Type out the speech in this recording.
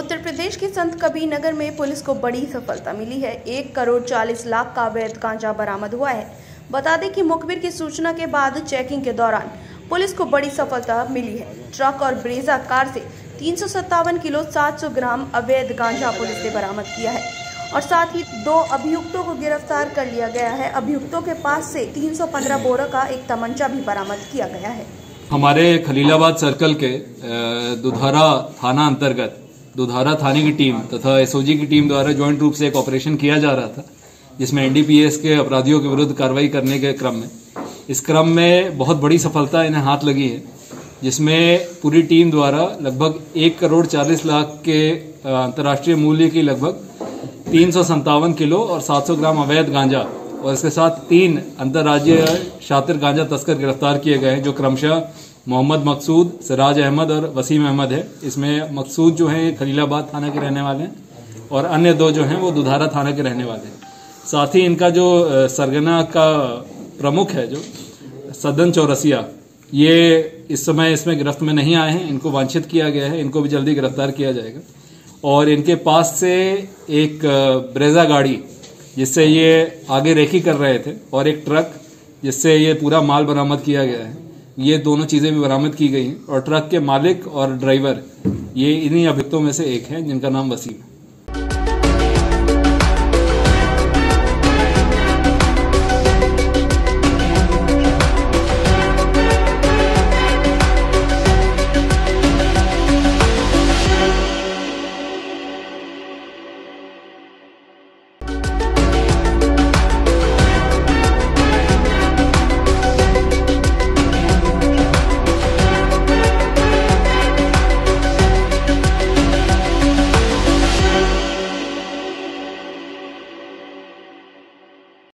उत्तर प्रदेश के संत कबीर नगर में पुलिस को बड़ी सफलता मिली है। 1,40,00,000 का अवैध गांजा बरामद हुआ है। बता दें कि मुखबिर की सूचना के बाद चेकिंग के दौरान पुलिस को बड़ी सफलता मिली है। ट्रक और ब्रेजा कार से 357 किलो 700 ग्राम अवैध गांजा पुलिस ने बरामद किया है और साथ ही 2 अभियुक्तों को गिरफ्तार कर लिया गया है। अभियुक्तों के पास से 315 बोरा का एक तमंचा भी बरामद किया गया है। हमारे खलीलाबाद सर्कल के दुधारा थाना अंतर्गत दुधारा थाने की टीम तथा एसओजी की टीम द्वारा ज्वाइंट रूप से एक ऑपरेशन किया जा रहा था, जिसमें एनडीपीएस के अपराधियों के विरुद्ध कार्रवाई करने के इस क्रम में बहुत बड़ी सफलता इन्हें हाथ लगी है, जिसमें पूरी टीम द्वारा लगभग 1,40,00,000 के अंतर्राष्ट्रीय मूल्य की लगभग 357 किलो और 700 ग्राम अवैध गांजा और इसके साथ 3 अंतर्राज्यीय शातिर गांजा तस्कर गिरफ्तार किए गए हैं, जो क्रमशः मोहम्मद मकसूद, सिराज अहमद और वसीम अहमद है। इसमें मकसूद जो हैं खलीलाबाद थाना के रहने वाले हैं और अन्य 2 जो हैं वो दुधारा थाना के रहने वाले हैं। साथ ही इनका जो सरगना का प्रमुख है जो सदन चौरसिया, ये इस समय इसमें गिरफ्त में नहीं आए हैं। इनको वांछित किया गया है, इनको भी जल्दी गिरफ्तार किया जाएगा। और इनके पास से एक ब्रेजा गाड़ी जिससे ये आगे रेकी कर रहे थे और एक ट्रक जिससे ये पूरा माल बरामद किया गया है, ये दोनों चीज़ें भी बरामद की गई हैं। और ट्रक के मालिक और ड्राइवर ये इन्हीं अभियुक्तों में से एक हैं, जिनका नाम वसीम है।